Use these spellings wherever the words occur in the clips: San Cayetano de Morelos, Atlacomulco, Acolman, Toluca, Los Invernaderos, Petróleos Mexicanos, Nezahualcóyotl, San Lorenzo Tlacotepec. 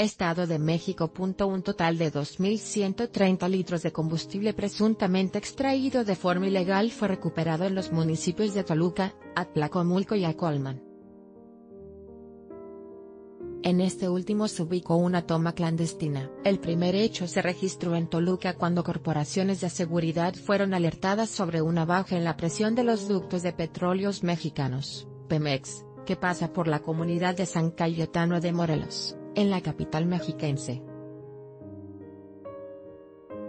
Estado de México. Un total de 2.130 litros de combustible presuntamente extraído de forma ilegal fue recuperado en los municipios de Toluca, Atlacomulco y Acolman. En este último se ubicó una toma clandestina. El primer hecho se registró en Toluca cuando corporaciones de seguridad fueron alertadas sobre una baja en la presión de los ductos de Petróleos Mexicanos, Pemex, que pasa por la comunidad de San Cayetano de Morelos, en la capital mexiquense.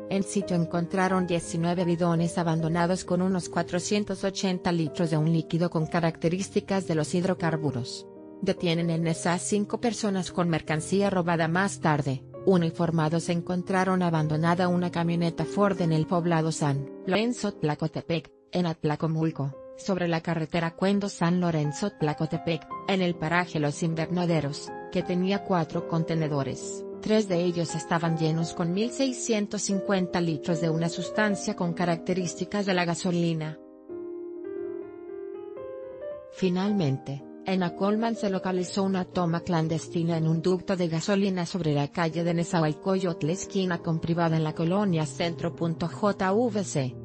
En sitio encontraron 19 bidones abandonados con unos 480 litros de un líquido con características de los hidrocarburos. Detienen en Neza 5 personas con mercancía robada. Más tarde, uniformados encontraron abandonada una camioneta Ford en el poblado San Lorenzo Tlacotepec, en Atlacomulco, sobre la carretera San Lorenzo Tlacotepec, en el paraje Los Invernaderos, que tenía 4 contenedores. 3 de ellos estaban llenos con 1.650 litros de una sustancia con características de la gasolina. Finalmente, en Acolman se localizó una toma clandestina en un ducto de gasolina sobre la calle de Nezahualcóyotl esquina con Privada en la colonia Centro. JVC.